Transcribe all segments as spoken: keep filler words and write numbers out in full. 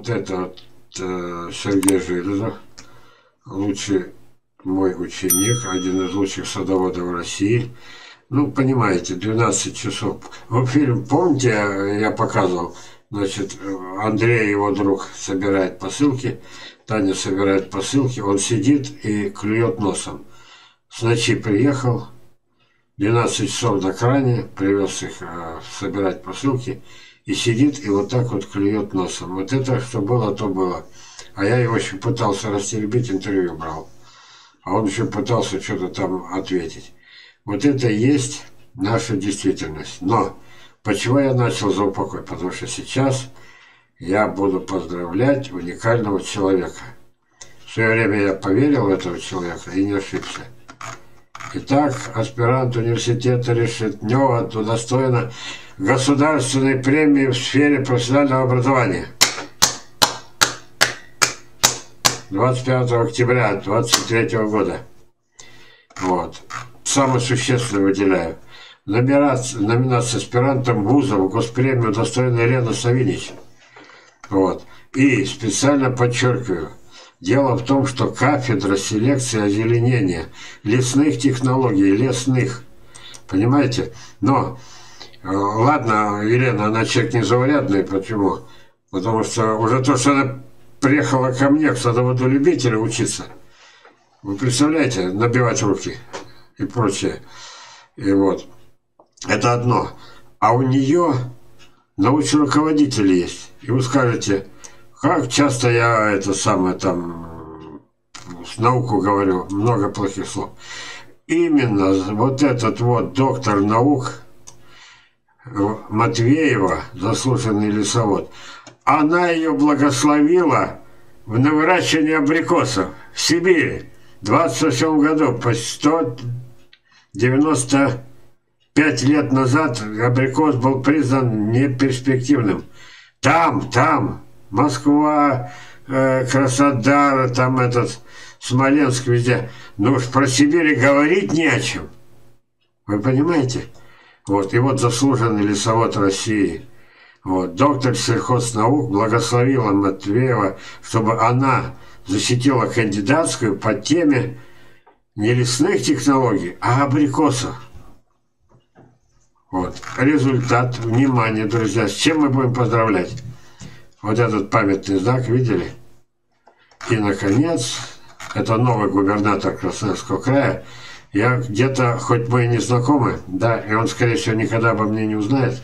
Вот это вот, э, Сергей Железов, лучший мой ученик, один из лучших садоводов России. Ну, понимаете, двенадцать часов. Вот фильм, помните, я показывал, значит, Андрей, его друг, собирает посылки, Таня собирает посылки, он сидит и клюет носом. С ночи приехал, двенадцать часов на кране, привез их э, собирать посылки, и сидит, и вот так вот клюет носом. Вот это, что было, то было. А я его еще пытался растеребить, интервью брал. А он еще пытался что-то там ответить. Вот это и есть наша действительность. Но почему я начал за упокой? Потому что сейчас я буду поздравлять уникального человека. В свое время я поверил в этого человека и не ошибся. Итак, аспирант университета Решетнева удостоена государственной премии в сфере профессионального образования. двадцать пятого октября две тысячи двадцать третьего года. Вот. Самое существенное выделяю. Номинация, номинация аспирантом вуза в госпремию удостоена Елена Савинич. Вот. И специально подчеркиваю, дело в том, что кафедра селекции озеленения лесных технологий, лесных, понимаете? Но, э, ладно, Елена, она человек незаурядный, почему? Потому что уже то, что она приехала ко мне, к садоводолюбителю учиться, вы представляете, набивать руки и прочее, и вот, это одно. А у нее научный руководитель есть, и вы скажете, как часто я это самое там с науку говорю, много плохих слов. Именно вот этот вот доктор наук Матвеева, заслуженный лесовод, она ее благословила на выращивание абрикосов в Сибири в двадцать восьмом году, по сто девяносто пять лет назад абрикос был признан неперспективным. Там, там, Москва, э, Краснодар, там этот, Смоленск, везде. Ну уж про Сибирь говорить не о чем. Вы понимаете? Вот, и вот заслуженный лесовод России. Вот, доктор сельхознаук благословила Матвеева, чтобы она защитила кандидатскую по теме не лесных технологий, а абрикосов. Вот, результат, внимание, друзья, с чем мы будем поздравлять? Вот этот памятный знак, видели? И, наконец, это новый губернатор Красноярского края. Я где-то, хоть мы и не знакомы, да, и он, скорее всего, никогда обо мне не узнает,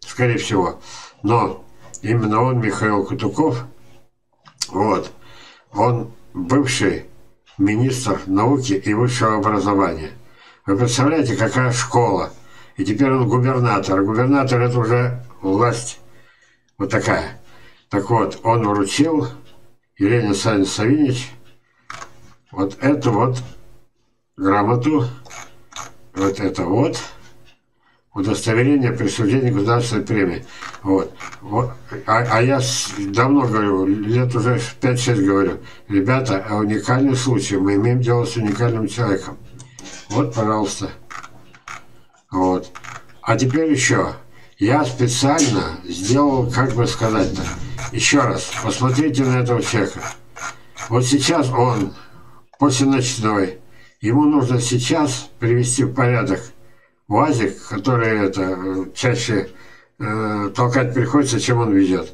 скорее всего, но именно он, Михаил Кутуков, вот, он бывший министр науки и высшего образования. Вы представляете, какая школа? И теперь он губернатор. Губернатор – это уже власть вот такая. Так вот, он вручил Елене Савинич вот эту вот грамоту, вот это вот, удостоверение присуждения государственной премии. Вот. Вот. А, а я давно говорю, лет уже пять-шесть говорю, ребята, уникальный случай, мы имеем дело с уникальным человеком. Вот, пожалуйста. Вот. А теперь еще. Я специально сделал, как бы сказать-то, еще раз, посмотрите на этого человека. Вот сейчас он, после ночной, ему нужно сейчас привести в порядок УАЗик, который это, чаще э, толкать приходится, чем он везет.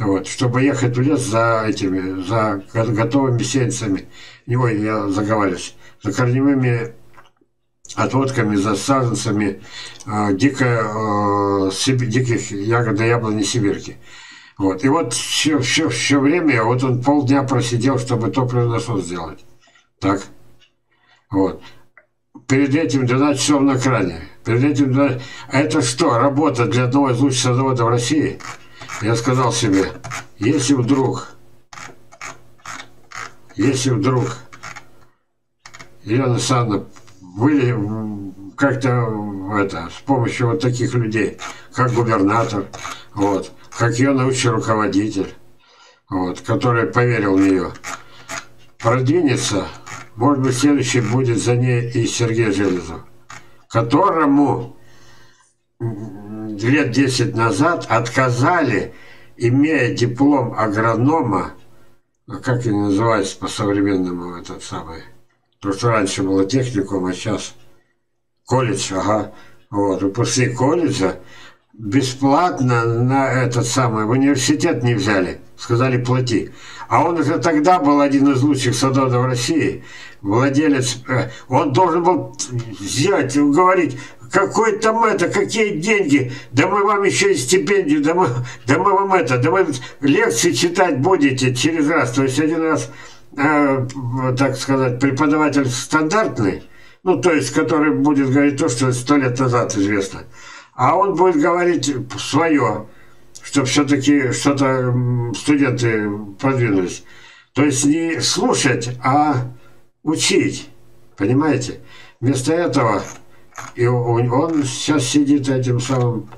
Вот, чтобы ехать в лес за этими, за готовыми сеянцами, ой, я заговариваюсь, за корневыми отводками, за саженцами э, дико, э, сиб, диких ягод и яблони сибирки. Вот. И вот все, все, все время, вот он полдня просидел, чтобы топливонасос сделать. Так. Вот. Перед этим двенадцать часов на кране. Перед этим двенадцать... А это что, работа для одного из лучших садоводов России? Я сказал себе, если вдруг, если вдруг Елена Александровна были как-то это, с помощью вот таких людей, как губернатор, вот, как ее научный руководитель, вот, который поверил в нее, продвинется, может быть, следующий будет за ней и Сергей Железов, которому лет десять назад отказали имея диплом агронома, как и называется по-современному этот самый, потому что раньше было техникум, а сейчас колледж, ага, вот, и после колледжа бесплатно на этот самый, в университет не взяли, сказали плати. А он уже тогда был один из лучших садоводов России, владелец, он должен был сделать, уговорить, какой там это, какие деньги, да мы вам еще и стипендию, да мы, да мы вам это, да вы лекции читать будете через раз. То есть один раз, э, так сказать, преподаватель стандартный, ну то есть который будет говорить то, что сто лет назад известно, а он будет говорить свое, чтобы все-таки что-то студенты продвинулись. То есть не слушать, а учить, понимаете? Вместо этого... И он сейчас сидит этим самым,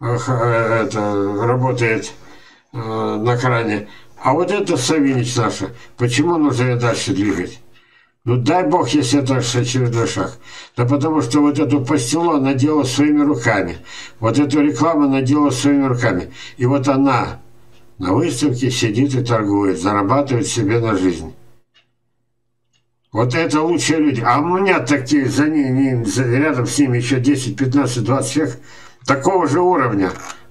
это, работает э, на кране. А вот это Савинич наша, почему нужно ее дальше двигать? Ну дай бог, если это очередной шаг. Да потому что вот эту пастилу она делала своими руками. Вот эту рекламу она делала своими руками. И вот она на выставке сидит и торгует, зарабатывает себе на жизнь. Вот это лучшие люди. А у меня такие, за ними, рядом с ними еще десять, пятнадцать, двадцать человек такого же уровня,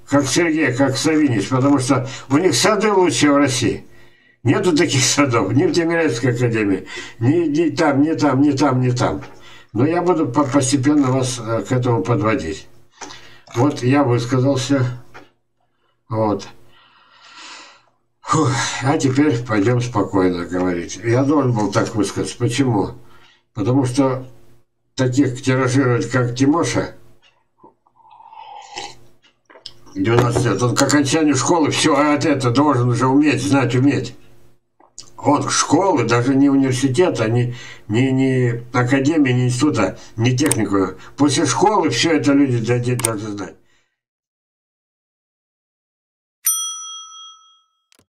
как Сергей, как Савинич, потому что у них сады лучшие в России. Нету таких садов, ни в Тимирязевской академии, ни, ни там, ни там, ни там, ни там. Но я буду постепенно вас к этому подводить. Вот я высказался. Вот. А теперь пойдем спокойно говорить. Я должен был так высказаться. Почему? Потому что таких тиражируют, как Тимоша, двенадцать лет, он к окончанию школы все от это должен уже уметь, знать, уметь. Он школы, даже не университета, не, не, не академии, не института, не техникума. После школы все это люди должны знать.